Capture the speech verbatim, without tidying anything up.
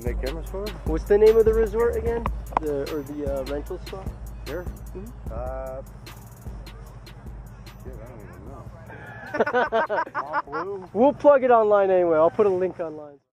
They make cameras for it? What's the name of the resort again? The or the uh, rental spot? Here? Mm-hmm. Uh, shit, I don't even know. We'll plug it online anyway. I'll put a link online.